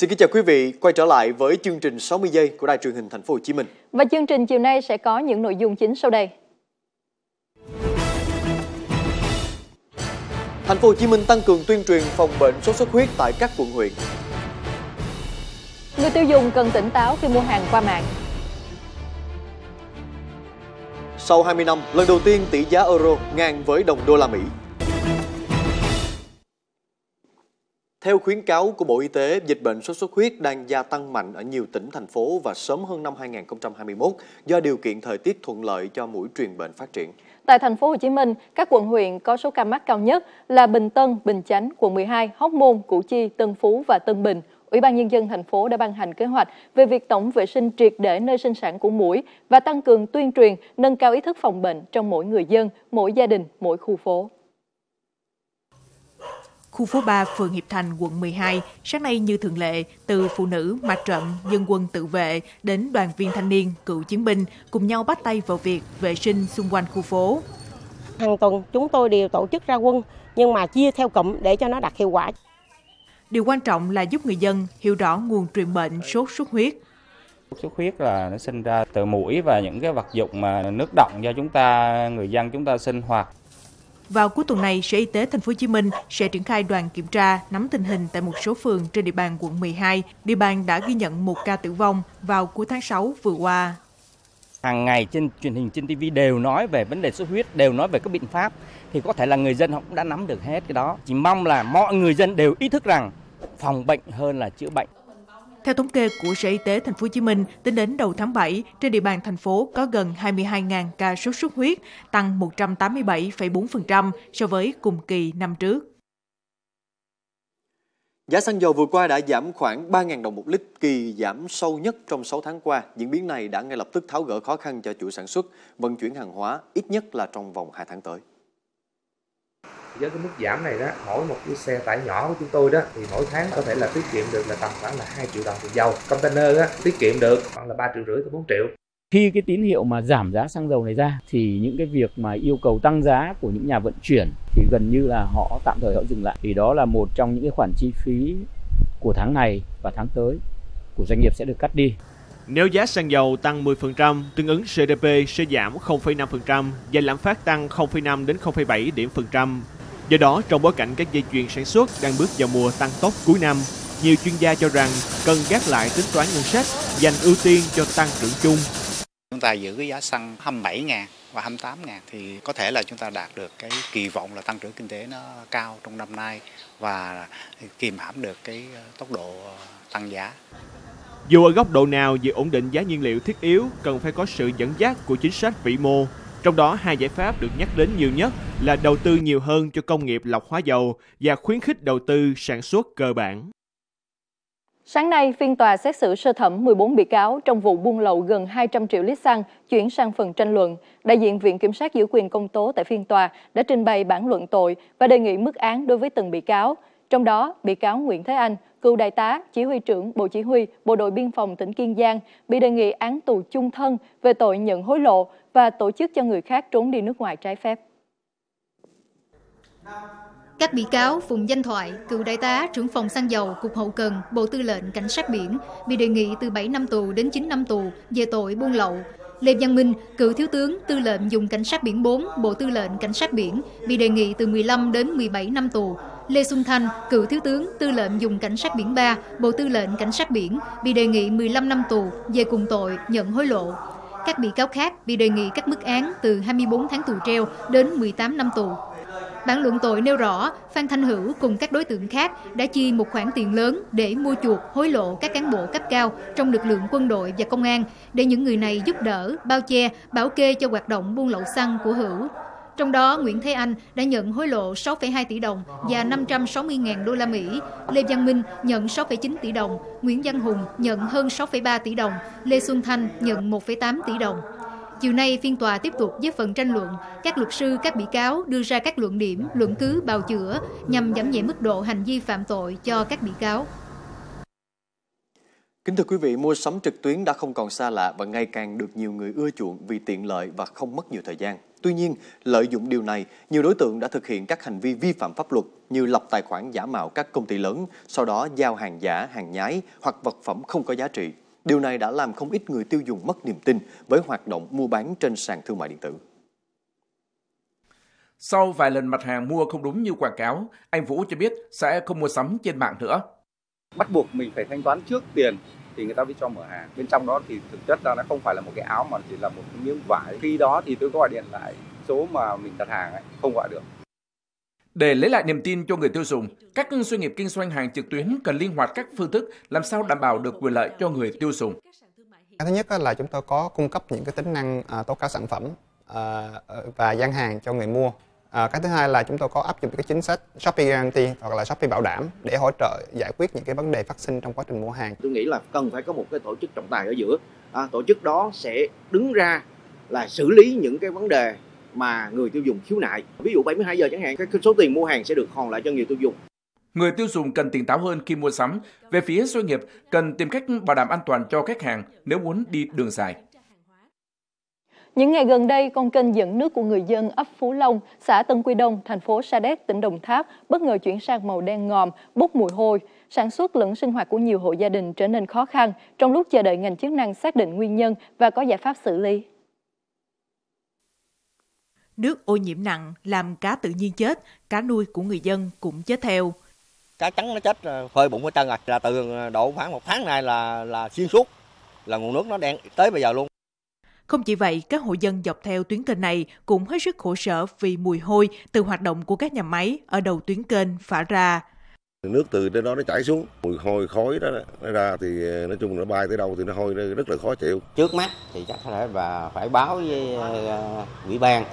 Xin kính chào quý vị, quay trở lại với chương trình 60 giây của Đài Truyền hình Thành phố Hồ Chí Minh. Và chương trình chiều nay sẽ có những nội dung chính sau đây. Thành phố Hồ Chí Minh tăng cường tuyên truyền phòng bệnh sốt xuất huyết tại các quận huyện. Người tiêu dùng cần tỉnh táo khi mua hàng qua mạng. Sau 20 năm, lần đầu tiên tỷ giá euro ngang với đồng đô la Mỹ. Theo khuyến cáo của Bộ Y tế, dịch bệnh sốt xuất huyết đang gia tăng mạnh ở nhiều tỉnh, thành phố và sớm hơn năm 2021 do điều kiện thời tiết thuận lợi cho muỗi truyền bệnh phát triển. Tại thành phố Hồ Chí Minh, các quận huyện có số ca mắc cao nhất là Bình Tân, Bình Chánh, quận 12, Hóc Môn, Củ Chi, Tân Phú và Tân Bình. Ủy ban Nhân dân thành phố đã ban hành kế hoạch về việc tổng vệ sinh triệt để nơi sinh sản của muỗi và tăng cường tuyên truyền, nâng cao ý thức phòng bệnh trong mỗi người dân, mỗi gia đình, mỗi khu phố. Khu phố 3, phường Hiệp Thành, quận 12, sáng nay như thường lệ, từ phụ nữ, mặt trận, dân quân tự vệ đến đoàn viên thanh niên, cựu chiến binh cùng nhau bắt tay vào việc vệ sinh xung quanh khu phố. Hàng tuần chúng tôi đều tổ chức ra quân nhưng mà chia theo cụm để cho nó đạt hiệu quả. Điều quan trọng là giúp người dân hiểu rõ nguồn truyền bệnh sốt xuất huyết. Sốt huyết là nó sinh ra từ muỗi và những cái vật dụng mà nước động do chúng ta, người dân chúng ta sinh hoạt. Vào cuối tuần này, Sở Y tế TP.HCM sẽ triển khai đoàn kiểm tra, nắm tình hình tại một số phường trên địa bàn quận 12. Địa bàn đã ghi nhận một ca tử vong vào cuối tháng 6 vừa qua. Hàng ngày trên truyền hình, trên TV đều nói về vấn đề sốt huyết, đều nói về các biện pháp. Thì có thể là người dân họ cũng đã nắm được hết cái đó. Chỉ mong là mọi người dân đều ý thức rằng phòng bệnh hơn là chữa bệnh. Theo thống kê của Sở Y tế TP.HCM, tính đến đầu tháng 7, trên địa bàn thành phố có gần 22.000 ca sốt xuất huyết, tăng 187,4% so với cùng kỳ năm trước. Giá xăng dầu vừa qua đã giảm khoảng 3.000 đồng một lít, kỳ giảm sâu nhất trong 6 tháng qua. Diễn biến này đã ngay lập tức tháo gỡ khó khăn cho chuỗi sản xuất, vận chuyển hàng hóa, ít nhất là trong vòng 2 tháng tới. Với cái mức giảm này đó, mỗi một cái xe tải nhỏ của chúng tôi đó thì mỗi tháng có thể là tiết kiệm được là tầm khoảng là 2 triệu đồng tiền dầu. Container đó, tiết kiệm được khoảng là 3,5 triệu tới 4 triệu. Khi cái tín hiệu mà giảm giá xăng dầu này ra thì những cái việc mà yêu cầu tăng giá của những nhà vận chuyển thì gần như là họ tạm thời họ dừng lại. Thì đó là một trong những cái khoản chi phí của tháng này và tháng tới của doanh nghiệp sẽ được cắt đi. Nếu giá xăng dầu tăng 10%, tương ứng GDP sẽ giảm 0,5% và lạm phát tăng 0,5 đến 0,7 điểm phần trăm. Do đó, trong bối cảnh các dây chuyền sản xuất đang bước vào mùa tăng tốc cuối năm, nhiều chuyên gia cho rằng cần gác lại tính toán ngân sách, dành ưu tiên cho tăng trưởng chung. Chúng ta giữ cái giá xăng 27.000 và 28.000 thì có thể là chúng ta đạt được cái kỳ vọng là tăng trưởng kinh tế nó cao trong năm nay và kìm hãm được cái tốc độ tăng giá. Dù ở góc độ nào, việc ổn định giá nhiên liệu thiết yếu cần phải có sự dẫn dắt của chính sách vĩ mô. Trong đó, hai giải pháp được nhắc đến nhiều nhất là đầu tư nhiều hơn cho công nghiệp lọc hóa dầu và khuyến khích đầu tư sản xuất cơ bản. Sáng nay, phiên tòa xét xử sơ thẩm 14 bị cáo trong vụ buôn lậu gần 200 triệu lít xăng chuyển sang phần tranh luận. Đại diện Viện Kiểm sát giữ quyền công tố tại phiên tòa đã trình bày bản luận tội và đề nghị mức án đối với từng bị cáo. Trong đó, bị cáo Nguyễn Thế Anh, cựu đại tá, chỉ huy trưởng Bộ Chỉ huy Bộ đội Biên phòng tỉnh Kiên Giang bị đề nghị án tù chung thân về tội nhận hối lộ và tổ chức cho người khác trốn đi nước ngoài trái phép. Các bị cáo Phùng Danh Thoại, cựu đại tá, trưởng phòng xăng dầu, Cục Hậu cần, Bộ Tư lệnh Cảnh sát biển bị đề nghị từ 7 năm tù đến 9 năm tù về tội buôn lậu. Lê Văn Minh, cựu thiếu tướng, tư lệnh dùng Cảnh sát biển 4, Bộ Tư lệnh Cảnh sát biển bị đề nghị từ 15 đến 17 năm tù. Lê Xuân Thành, cựu thiếu tướng, tư lệnh dùng Cảnh sát biển 3, Bộ Tư lệnh Cảnh sát biển bị đề nghị 15 năm tù về cùng tội nhận hối lộ. Các bị cáo khác bị đề nghị các mức án từ 24 tháng tù treo đến 18 năm tù. Bản luận tội nêu rõ, Phan Thanh Hữu cùng các đối tượng khác đã chi một khoản tiền lớn để mua chuộc hối lộ các cán bộ cấp cao trong lực lượng quân đội và công an để những người này giúp đỡ, bao che, bảo kê cho hoạt động buôn lậu xăng của Hữu. Trong đó, Nguyễn Thế Anh đã nhận hối lộ 6,2 tỷ đồng và 560.000 đô la Mỹ, Lê Văn Minh nhận 6,9 tỷ đồng, Nguyễn Văn Hùng nhận hơn 6,3 tỷ đồng, Lê Xuân Thanh nhận 1,8 tỷ đồng. Chiều nay, phiên tòa tiếp tục với phần tranh luận. Các luật sư, các bị cáo đưa ra các luận điểm, luận cứ, bào chữa nhằm giảm nhẹ mức độ hành vi phạm tội cho các bị cáo. Kính thưa quý vị, mua sắm trực tuyến đã không còn xa lạ và ngày càng được nhiều người ưa chuộng vì tiện lợi và không mất nhiều thời gian. Tuy nhiên, lợi dụng điều này, nhiều đối tượng đã thực hiện các hành vi vi phạm pháp luật như lập tài khoản giả mạo các công ty lớn, sau đó giao hàng giả, hàng nhái hoặc vật phẩm không có giá trị. Điều này đã làm không ít người tiêu dùng mất niềm tin với hoạt động mua bán trên sàn thương mại điện tử. Sau vài lần mặt hàng mua không đúng như quảng cáo, anh Vũ cho biết sẽ không mua sắm trên mạng nữa. Bắt buộc mình phải thanh toán trước tiền thì người ta mới cho mở hàng. Bên trong đó thì thực chất ra nó không phải là một cái áo mà chỉ là một miếng vải. Khi đó thì tôi gọi điện lại số mà mình đặt hàng ấy, không gọi được. Để lấy lại niềm tin cho người tiêu dùng, các doanh nghiệp kinh doanh hàng trực tuyến cần linh hoạt các phương thức làm sao đảm bảo được quyền lợi cho người tiêu dùng. Thứ nhất là chúng tôi có cung cấp những cái tính năng tố cáo sản phẩm và gian hàng cho người mua. Cái thứ hai là chúng tôi có áp dụng cái chính sách Shoppi Guarantee hoặc là Shoppi Bảo đảm để hỗ trợ giải quyết những cái vấn đề phát sinh trong quá trình mua hàng. Tôi nghĩ là cần phải có một cái tổ chức trọng tài ở giữa. Tổ chức đó sẽ đứng ra là xử lý những cái vấn đề mà người tiêu dùng khiếu nại. Ví dụ 72 giờ chẳng hạn, cái số tiền mua hàng sẽ được hoàn lại cho người tiêu dùng. Người tiêu dùng cần tỉnh táo hơn khi mua sắm. Về phía doanh nghiệp, cần tìm cách bảo đảm an toàn cho khách hàng nếu muốn đi đường dài. Những ngày gần đây, con kênh dẫn nước của người dân ấp Phú Long, xã Tân Quy Đông, thành phố Sa Đéc, tỉnh Đồng Tháp bất ngờ chuyển sang màu đen ngòm, bốc mùi hôi. Sản xuất lẫn sinh hoạt của nhiều hộ gia đình trở nên khó khăn trong lúc chờ đợi ngành chức năng xác định nguyên nhân và có giải pháp xử lý. Nước ô nhiễm nặng làm cá tự nhiên chết, cá nuôi của người dân cũng chết theo. Cá trắng nó chết phơi bụng hết trơn rồi, là từ độ khoảng một tháng nay là xuyên suốt, là nguồn nước nó đen tới bây giờ luôn. Không chỉ vậy, các hộ dân dọc theo tuyến kênh này cũng hết sức khổ sở vì mùi hôi từ hoạt động của các nhà máy ở đầu tuyến kênh phả ra. Nước từ trên đó nó chảy xuống, mùi hôi khói đó nó ra thì nói chung nó bay tới đâu thì nó hôi rất là khó chịu. Trước mắt thì chắc có lẽ và phải báo với ủy ban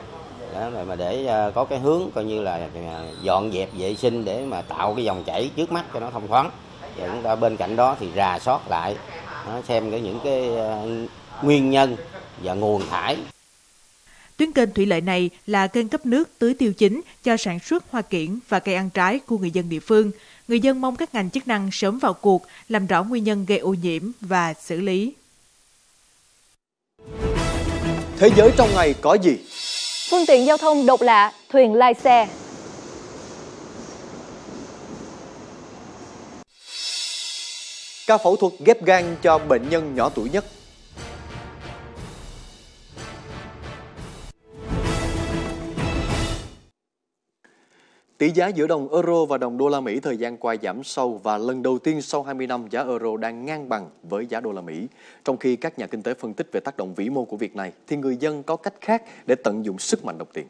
mà để có cái hướng coi như là dọn dẹp vệ sinh để mà tạo cái dòng chảy trước mắt cho nó thông thoáng. Và chúng ta bên cạnh đó thì rà soát lại xem những cái nguyên nhân và nguồn thải. Tuyến kênh thủy lợi này là kênh cấp nước tưới tiêu chính cho sản xuất hoa kiển và cây ăn trái của người dân địa phương. Người dân mong các ngành chức năng sớm vào cuộc, làm rõ nguyên nhân gây ô nhiễm và xử lý. Thế giới trong ngày có gì? Phương tiện giao thông độc lạ, thuyền lai xe. Ca phẫu thuật ghép gan cho bệnh nhân nhỏ tuổi nhất. Tỷ giá giữa đồng euro và đồng đô la Mỹ thời gian qua giảm sâu và lần đầu tiên sau 20 năm giá euro đang ngang bằng với giá đô la Mỹ. Trong khi các nhà kinh tế phân tích về tác động vĩ mô của việc này, thì người dân có cách khác để tận dụng sức mạnh đồng tiền.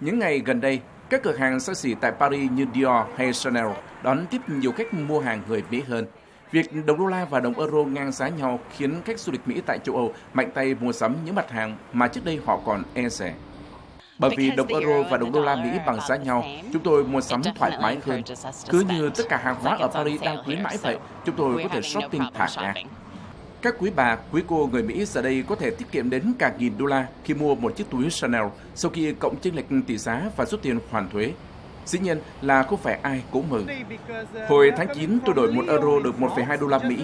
Những ngày gần đây, các cửa hàng xa xỉ tại Paris như Dior hay Chanel đón tiếp nhiều khách mua hàng người Mỹ hơn. Việc đồng đô la và đồng euro ngang giá nhau khiến khách du lịch Mỹ tại châu Âu mạnh tay mua sắm những mặt hàng mà trước đây họ còn e dè. Bởi vì đồng euro và đồng đô la Mỹ bằng giá nhau, chúng tôi mua sắm thoải mái hơn. Cứ như tất cả hàng hóa ở Paris đang khuyến mãi vậy, chúng tôi có thể shopping thả ga. Các quý bà, quý cô người Mỹ giờ đây có thể tiết kiệm đến cả nghìn đô la khi mua một chiếc túi Chanel sau khi cộng chênh lệch tỷ giá và rút tiền hoàn thuế. Dĩ nhiên là không phải ai cũng mừng. Hồi tháng 9 tôi đổi 1 euro được 1,2 đô la Mỹ,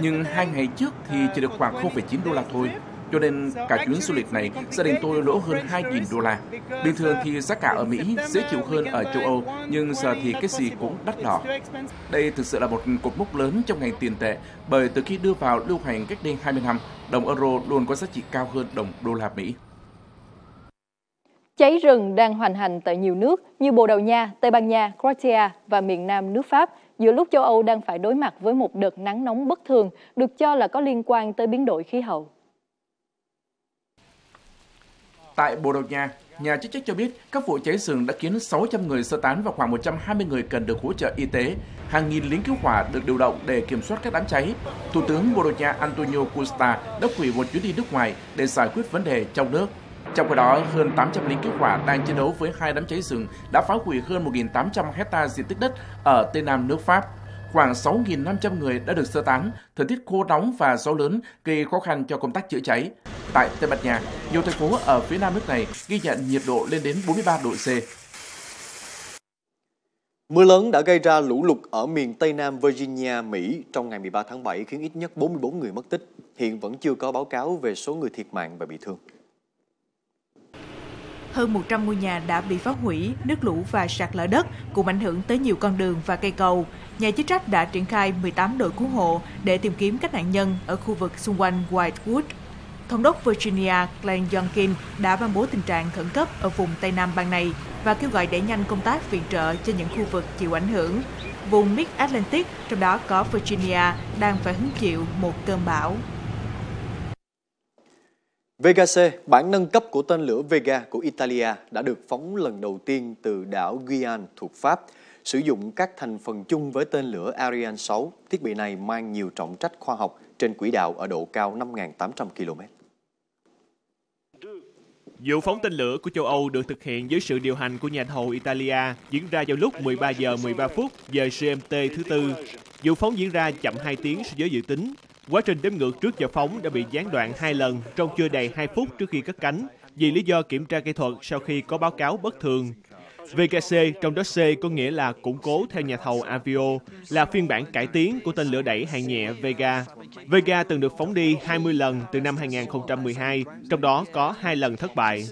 nhưng 2 ngày trước thì chỉ được khoảng 0,9 đô la thôi. Cho nên cả chuyến du lịch này, gia đình tôi lỗ hơn 2.000 đô la. Bình thường thì giá cả ở Mỹ dễ chịu hơn ở châu Âu, nhưng giờ thì cái gì cũng đắt đỏ. Đây thực sự là một cột mốc lớn trong ngành tiền tệ, bởi từ khi đưa vào lưu hành cách đây 20 năm, đồng euro luôn có giá trị cao hơn đồng đô la Mỹ. Cháy rừng đang hoành hành tại nhiều nước như Bồ Đào Nha, Tây Ban Nha, Croatia và miền nam nước Pháp, giữa lúc châu Âu đang phải đối mặt với một đợt nắng nóng bất thường, được cho là có liên quan tới biến đổi khí hậu. Tại Bồ Đào Nha, nhà chức trách cho biết các vụ cháy rừng đã khiến 600 người sơ tán và khoảng 120 người cần được hỗ trợ y tế. Hàng nghìn lính cứu hỏa được điều động để kiểm soát các đám cháy. Thủ tướng Bồ Đào Nha Antonio Costa đã hủy một chuyến đi nước ngoài để giải quyết vấn đề trong nước. Trong khi đó, hơn 800 lính cứu hỏa đang chiến đấu với hai đám cháy rừng đã phá hủy hơn 1.800 hectare diện tích đất ở tây nam nước Pháp. Khoảng 6.500 người đã được sơ tán, thời tiết khô nóng và gió lớn gây khó khăn cho công tác chữa cháy. Tại Tây Ban Nha, nhiều thành phố ở phía nam nước này ghi nhận nhiệt độ lên đến 43 độ C. Mưa lớn đã gây ra lũ lụt ở miền Tây Nam Virginia, Mỹ trong ngày 13 tháng 7 khiến ít nhất 44 người mất tích. Hiện vẫn chưa có báo cáo về số người thiệt mạng và bị thương. Hơn 100 ngôi nhà đã bị phá hủy, nước lũ và sạt lở đất cũng ảnh hưởng tới nhiều con đường và cây cầu. Nhà chức trách đã triển khai 18 đội cứu hộ để tìm kiếm các nạn nhân ở khu vực xung quanh Whitewood. Thống đốc Virginia Glenn Youngkin đã ban bố tình trạng khẩn cấp ở vùng Tây Nam bang này và kêu gọi đẩy nhanh công tác viện trợ cho những khu vực chịu ảnh hưởng. Vùng Mid-Atlantic, trong đó có Virginia, đang phải hứng chịu một cơn bão. Vega-C, bản nâng cấp của tên lửa Vega của Italia, đã được phóng lần đầu tiên từ đảo Guyane thuộc Pháp, sử dụng các thành phần chung với tên lửa Ariane-6. Thiết bị này mang nhiều trọng trách khoa học trên quỹ đạo ở độ cao 5.800 km. Vụ phóng tên lửa của châu Âu được thực hiện dưới sự điều hành của nhà thầu Italia, diễn ra vào lúc 13 giờ 13 phút giờ GMT thứ Tư. Vụ phóng diễn ra chậm 2 tiếng so với dự tính. Quá trình đếm ngược trước giờ phóng đã bị gián đoạn 2 lần trong chưa đầy 2 phút trước khi cất cánh vì lý do kiểm tra kỹ thuật sau khi có báo cáo bất thường. Vega-C, trong đó C có nghĩa là củng cố theo nhà thầu Avio, là phiên bản cải tiến của tên lửa đẩy hạng nhẹ Vega. Vega từng được phóng đi 20 lần từ năm 2012, trong đó có 2 lần thất bại.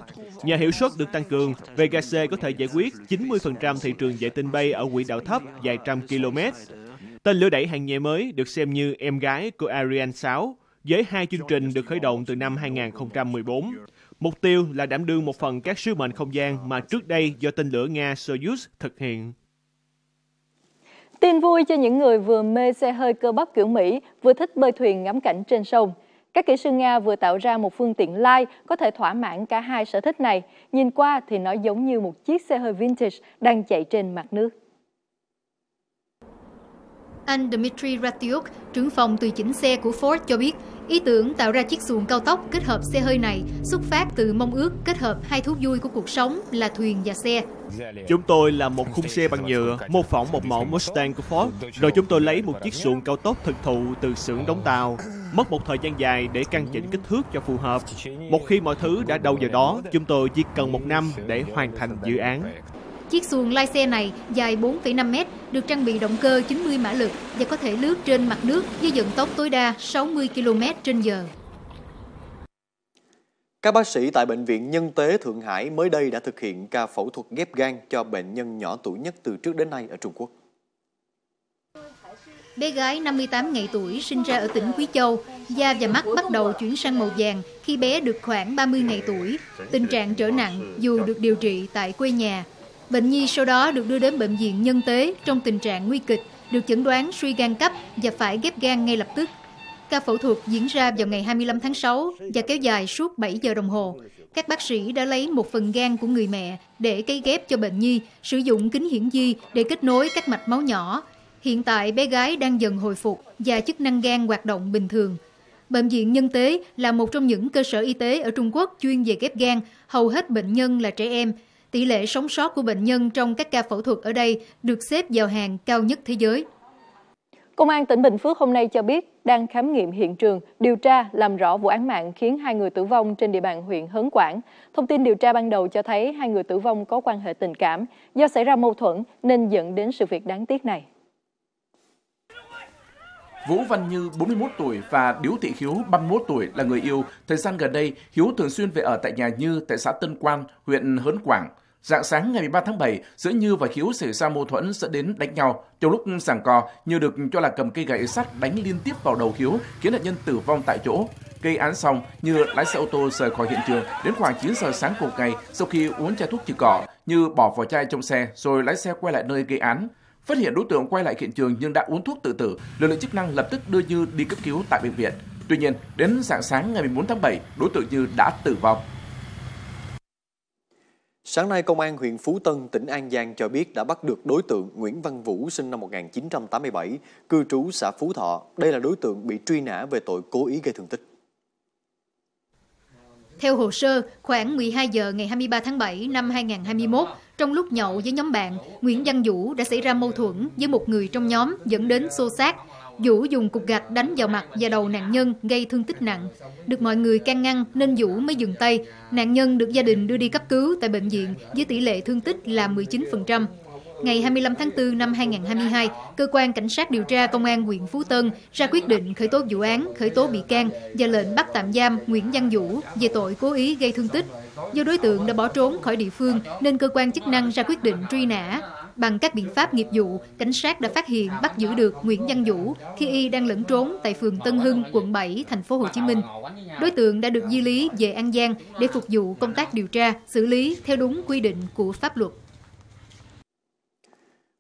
Nhờ hiệu suất được tăng cường, Vega-C có thể giải quyết 90% thị trường vệ tinh bay ở quỹ đạo thấp vài trăm km. Tên lửa đẩy hạng nhẹ mới được xem như em gái của Ariane 6, với 2 chương trình được khởi động từ năm 2014. Mục tiêu là đảm đương một phần các sứ mệnh không gian mà trước đây do tên lửa Nga Soyuz thực hiện. Tin vui cho những người vừa mê xe hơi cơ bắp kiểu Mỹ, vừa thích bơi thuyền ngắm cảnh trên sông. Các kỹ sư Nga vừa tạo ra một phương tiện lai có thể thỏa mãn cả hai sở thích này. Nhìn qua thì nó giống như một chiếc xe hơi vintage đang chạy trên mặt nước. Anh Dmitry Ratyuk, trưởng phòng tùy chỉnh xe của Ford cho biết, ý tưởng tạo ra chiếc xuồng cao tốc kết hợp xe hơi này xuất phát từ mong ước kết hợp hai thú vui của cuộc sống là thuyền và xe. Chúng tôi làm một khung xe bằng nhựa, mô phỏng một mẫu Mustang của Ford, rồi chúng tôi lấy một chiếc xuồng cao tốc thực thụ từ xưởng đóng tàu. Mất một thời gian dài để căn chỉnh kích thước cho phù hợp. Một khi mọi thứ đã đâu vào đó, chúng tôi chỉ cần 1 năm để hoàn thành dự án. Chiếc xuồng lai xe này dài 4,5 m, được trang bị động cơ 90 mã lực và có thể lướt trên mặt nước với vận tốc tối đa 60 km/h. Các bác sĩ tại Bệnh viện Nhân tế Thượng Hải mới đây đã thực hiện ca phẫu thuật ghép gan cho bệnh nhân nhỏ tuổi nhất từ trước đến nay ở Trung Quốc. Bé gái 58 ngày tuổi sinh ra ở tỉnh Quý Châu, da và mắt bắt đầu chuyển sang màu vàng khi bé được khoảng 30 ngày tuổi. Tình trạng trở nặng dù được điều trị tại quê nhà. Bệnh nhi sau đó được đưa đến Bệnh viện Nhân tế trong tình trạng nguy kịch, được chẩn đoán suy gan cấp và phải ghép gan ngay lập tức. Ca phẫu thuật diễn ra vào ngày 25 tháng 6 và kéo dài suốt 7 giờ đồng hồ. Các bác sĩ đã lấy một phần gan của người mẹ để cấy ghép cho bệnh nhi, sử dụng kính hiển vi để kết nối các mạch máu nhỏ. Hiện tại bé gái đang dần hồi phục và chức năng gan hoạt động bình thường. Bệnh viện Nhân tế là một trong những cơ sở y tế ở Trung Quốc chuyên về ghép gan, hầu hết bệnh nhân là trẻ em. Tỷ lệ sống sót của bệnh nhân trong các ca phẫu thuật ở đây được xếp vào hàng cao nhất thế giới. Công an tỉnh Bình Phước hôm nay cho biết đang khám nghiệm hiện trường, điều tra làm rõ vụ án mạng khiến 2 người tử vong trên địa bàn huyện Hớn Quản. Thông tin điều tra ban đầu cho thấy 2 người tử vong có quan hệ tình cảm, do xảy ra mâu thuẫn nên dẫn đến sự việc đáng tiếc này. Vũ Văn Như, 41 tuổi và Điếu Thị Hiếu, 31 tuổi là người yêu. Thời gian gần đây, Hiếu thường xuyên về ở tại nhà Như tại xã Tân Quan, huyện Hớn Quản. Rạng sáng ngày 13 tháng 7, giữa Như và Hiếu xảy ra mâu thuẫn dẫn đến đánh nhau. Trong lúc giằng co, Như được cho là cầm cây gậy sắt đánh liên tiếp vào đầu Hiếu, khiến nạn nhân tử vong tại chỗ. Gây án xong, Như lái xe ô tô rời khỏi hiện trường. Đến khoảng 9 giờ sáng cùng ngày, sau khi uống chai thuốc trừ cỏ, Như bỏ vỏ chai trong xe rồi lái xe quay lại nơi gây án. Phát hiện đối tượng quay lại hiện trường nhưng đã uống thuốc tự tử, lực lượng chức năng lập tức đưa Như đi cấp cứu tại bệnh viện. Tuy nhiên, đến rạng sáng ngày 14 tháng 7, đối tượng Như đã tử vong. Sáng nay, Công an huyện Phú Tân, tỉnh An Giang cho biết đã bắt được đối tượng Nguyễn Văn Vũ sinh năm 1987, cư trú xã Phú Thọ. Đây là đối tượng bị truy nã về tội cố ý gây thương tích. Theo hồ sơ, khoảng 12 giờ ngày 23 tháng 7 năm 2021, trong lúc nhậu với nhóm bạn, Nguyễn Văn Vũ đã xảy ra mâu thuẫn với một người trong nhóm dẫn đến xô xát. Vũ dùng cục gạch đánh vào mặt và đầu nạn nhân gây thương tích nặng. Được mọi người can ngăn nên Vũ mới dừng tay. Nạn nhân được gia đình đưa đi cấp cứu tại bệnh viện với tỷ lệ thương tích là 19%. ngày 25 tháng 4 năm 2022, Cơ quan Cảnh sát điều tra Công an huyện Phú Tân ra quyết định khởi tố vụ án, khởi tố bị can và lệnh bắt tạm giam Nguyễn Văn Vũ về tội cố ý gây thương tích. Do đối tượng đã bỏ trốn khỏi địa phương nên cơ quan chức năng ra quyết định truy nã. Bằng các biện pháp nghiệp vụ, cảnh sát đã phát hiện bắt giữ được Nguyễn Văn Vũ khi y đang lẫn trốn tại phường Tân Hưng, quận 7, thành phố Hồ Chí Minh. Đối tượng đã được di lý về An Giang để phục vụ công tác điều tra, xử lý theo đúng quy định của pháp luật.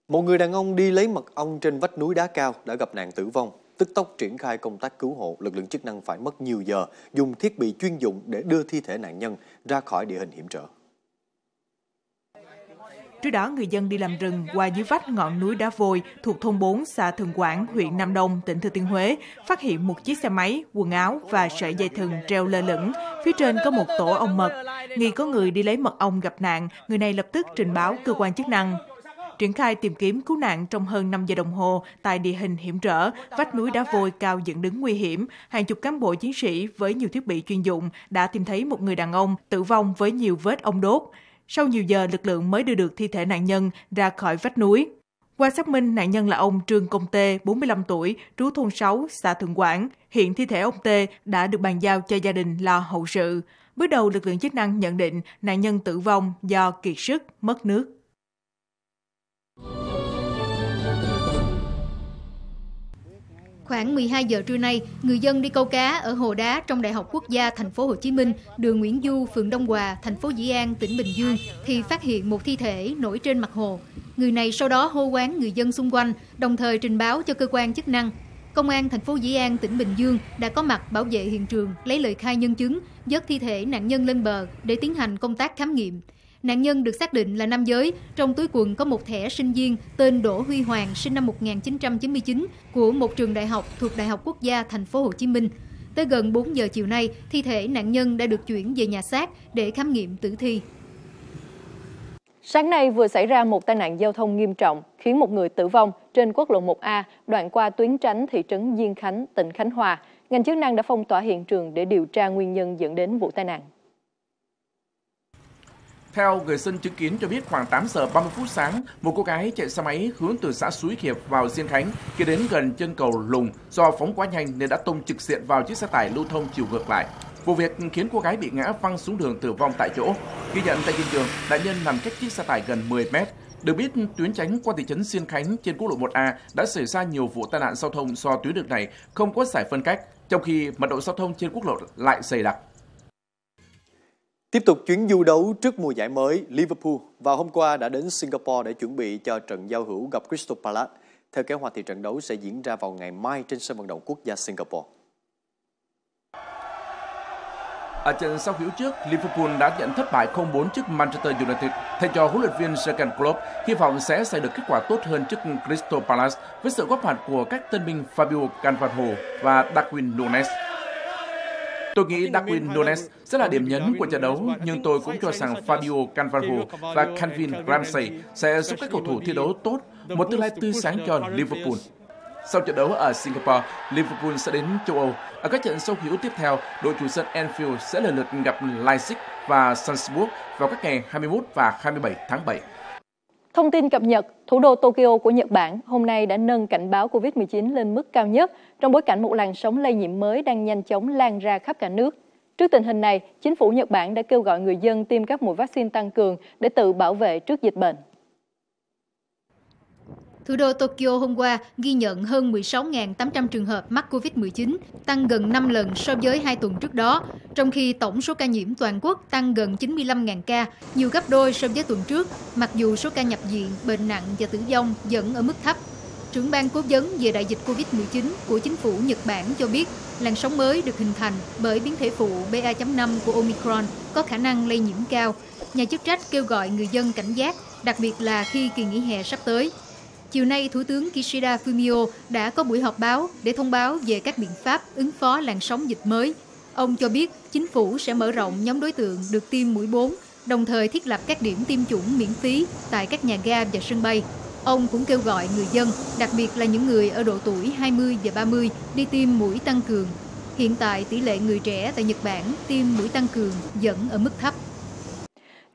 Một người đàn ông đi lấy mật ong trên vách núi đá cao đã gặp nạn tử vong. Tức tốc triển khai công tác cứu hộ, lực lượng chức năng phải mất nhiều giờ dùng thiết bị chuyên dụng để đưa thi thể nạn nhân ra khỏi địa hình hiểm trở. Trước đó, người dân đi làm rừng qua dưới vách ngọn núi Đá Vôi thuộc thôn 4 xã Thường Quảng, huyện Nam Đông, tỉnh Thừa Thiên Huế, phát hiện một chiếc xe máy, quần áo và sợi dây thừng treo lơ lửng. Phía trên có một tổ ong mật. Nghi có người đi lấy mật ong gặp nạn, người này lập tức trình báo cơ quan chức năng. Triển khai tìm kiếm cứu nạn trong hơn 5 giờ đồng hồ tại địa hình hiểm trở, vách núi Đá Vôi cao dựng đứng nguy hiểm, hàng chục cán bộ chiến sĩ với nhiều thiết bị chuyên dụng đã tìm thấy một người đàn ông tử vong với nhiều vết ong đốt. Sau nhiều giờ, lực lượng mới đưa được thi thể nạn nhân ra khỏi vách núi. Qua xác minh, nạn nhân là ông Trương Công Tê, 45 tuổi, trú thôn 6, xã Thượng Quảng. Hiện thi thể ông Tê đã được bàn giao cho gia đình lo hậu sự. Bước đầu, lực lượng chức năng nhận định nạn nhân tử vong do kiệt sức, mất nước. Khoảng 12 giờ trưa nay, người dân đi câu cá ở hồ đá trong Đại học Quốc gia Thành phố Hồ Chí Minh, đường Nguyễn Du, phường Đông Hòa, thành phố Dĩ An, tỉnh Bình Dương thì phát hiện một thi thể nổi trên mặt hồ. Người này sau đó hô hoán người dân xung quanh, đồng thời trình báo cho cơ quan chức năng. Công an thành phố Dĩ An, tỉnh Bình Dương đã có mặt bảo vệ hiện trường, lấy lời khai nhân chứng, vớt thi thể nạn nhân lên bờ để tiến hành công tác khám nghiệm. Nạn nhân được xác định là nam giới, trong túi quần có một thẻ sinh viên tên Đỗ Huy Hoàng, sinh năm 1999 của một trường đại học thuộc Đại học Quốc gia Thành phố Hồ Chí Minh. Tới gần 4 giờ chiều nay, thi thể nạn nhân đã được chuyển về nhà xác để khám nghiệm tử thi. Sáng nay vừa xảy ra một tai nạn giao thông nghiêm trọng khiến một người tử vong trên quốc lộ 1A đoạn qua tuyến tránh thị trấn Diên Khánh, tỉnh Khánh Hòa. Ngành chức năng đã phong tỏa hiện trường để điều tra nguyên nhân dẫn đến vụ tai nạn. Theo người dân chứng kiến cho biết, khoảng 8 giờ 30 phút sáng, một cô gái chạy xe máy hướng từ xã Suối Hiệp vào Diên Khánh, khi đến gần chân cầu Lùng, do phóng quá nhanh nên đã tông trực diện vào chiếc xe tải lưu thông chiều ngược lại. Vụ việc khiến cô gái bị ngã văng xuống đường tử vong tại chỗ. Ghi nhận tại hiện trường, nạn nhân nằm cách chiếc xe tải gần 10 mét. Được biết, tuyến tránh qua thị trấn Diên Khánh trên quốc lộ 1A đã xảy ra nhiều vụ tai nạn giao thông do tuyến đường này không có giải phân cách, trong khi mật độ giao thông trên quốc lộ lại dày đặc. Tiếp tục chuyến du đấu trước mùa giải mới, Liverpool vào hôm qua đã đến Singapore để chuẩn bị cho trận giao hữu gặp Crystal Palace. Theo kế hoạch thì trận đấu sẽ diễn ra vào ngày mai trên sân vận động quốc gia Singapore. Ở trận giao hữu trước, Liverpool đã nhận thất bại 0-4 trước Manchester United. Thầy trò huấn luyện viên Jurgen Klopp hy vọng sẽ giành được kết quả tốt hơn trước Crystal Palace với sự góp mặt của các tân binh Fabio Cannavaro và Darwin Nunez. Tôi nghĩ Darwin Nunez sẽ là điểm nhấn của trận đấu, nhưng tôi cũng cho rằng Fabio Cannavaro và Calvin Ramsey sẽ giúp các cầu thủ thi đấu tốt, một tương lai tươi sáng cho Liverpool. Sau trận đấu ở Singapore, Liverpool sẽ đến châu Âu. Ở các trận giao hữu tiếp theo, đội chủ sân Anfield sẽ lần lượt gặp Leipzig và Salzburg vào các ngày 21 và 27 tháng 7. Thông tin cập nhật, thủ đô Tokyo của Nhật Bản hôm nay đã nâng cảnh báo COVID-19 lên mức cao nhất trong bối cảnh một làn sóng lây nhiễm mới đang nhanh chóng lan ra khắp cả nước. Trước tình hình này, chính phủ Nhật Bản đã kêu gọi người dân tiêm các mũi vaccine tăng cường để tự bảo vệ trước dịch bệnh. Thủ đô Tokyo hôm qua ghi nhận hơn 16.800 trường hợp mắc COVID-19, tăng gần 5 lần so với 2 tuần trước đó, trong khi tổng số ca nhiễm toàn quốc tăng gần 95.000 ca, nhiều gấp đôi so với tuần trước, mặc dù số ca nhập viện, bệnh nặng và tử vong vẫn ở mức thấp. Trưởng ban cố vấn về đại dịch COVID-19 của chính phủ Nhật Bản cho biết làn sóng mới được hình thành bởi biến thể phụ BA.5 của Omicron có khả năng lây nhiễm cao. Nhà chức trách kêu gọi người dân cảnh giác, đặc biệt là khi kỳ nghỉ hè sắp tới. Chiều nay, Thủ tướng Kishida Fumio đã có buổi họp báo để thông báo về các biện pháp ứng phó làn sóng dịch mới. Ông cho biết chính phủ sẽ mở rộng nhóm đối tượng được tiêm mũi 4, đồng thời thiết lập các điểm tiêm chủng miễn phí tại các nhà ga và sân bay. Ông cũng kêu gọi người dân, đặc biệt là những người ở độ tuổi 20 và 30, đi tiêm mũi tăng cường. Hiện tại, tỷ lệ người trẻ tại Nhật Bản tiêm mũi tăng cường vẫn ở mức thấp.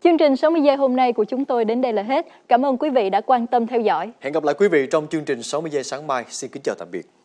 Chương trình 60 giây hôm nay của chúng tôi đến đây là hết. Cảm ơn quý vị đã quan tâm theo dõi. Hẹn gặp lại quý vị trong chương trình 60 giây sáng mai. Xin kính chào tạm biệt.